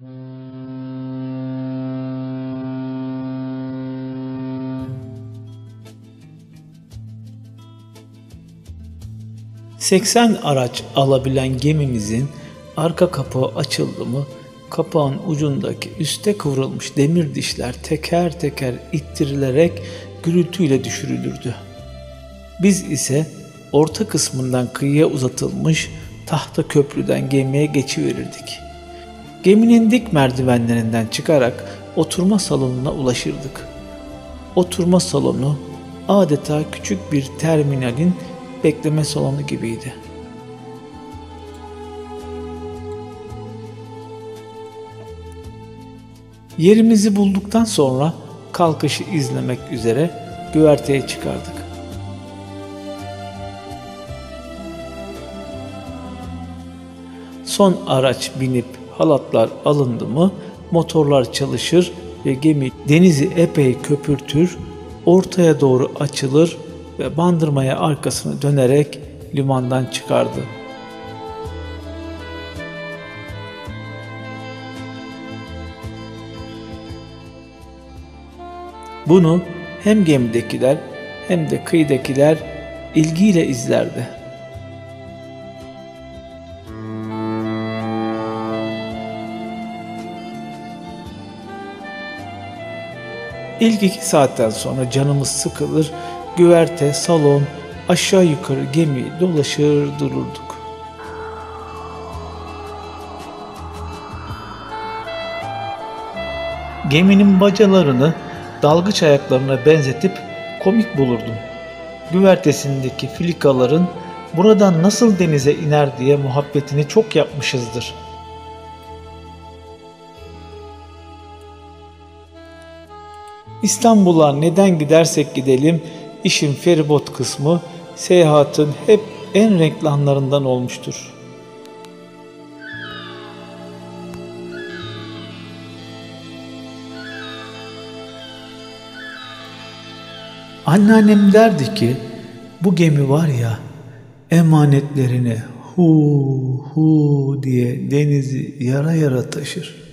80 araç alabilen gemimizin arka kapağı açıldı mı kapağın ucundaki üste kıvrılmış demir dişler teker teker ittirilerek gürültüyle düşürülürdü. Biz ise orta kısmından kıyıya uzatılmış tahta köprüden gemiye geçiverirdik. Geminin dik merdivenlerinden çıkarak oturma salonuna ulaşırdık. Oturma salonu adeta küçük bir terminalin bekleme salonu gibiydi. Yerimizi bulduktan sonra kalkışı izlemek üzere güverteye çıkardık. Son araç binip halatlar alındı mı motorlar çalışır ve gemi denizi epey köpürtür, ortaya doğru açılır ve Bandırma'ya arkasını dönerek limandan çıkardı. Bunu hem gemidekiler hem de kıyıdakiler ilgiyle izlerdi. İlk 2 saatten sonra canımız sıkılır, güverte, salon, aşağı yukarı gemi dolaşır dururduk. Geminin bacalarını dalgıç ayaklarına benzetip komik bulurdum. Güvertesindeki filikaların buradan nasıl denize iner diye muhabbetini çok yapmışızdır. İstanbul'a neden gidersek gidelim, işin feribot kısmı seyahatin hep en renkli anlarından olmuştur. Anneannem derdi ki, bu gemi var ya, emanetlerini hu hu diye denizi yara yara taşır.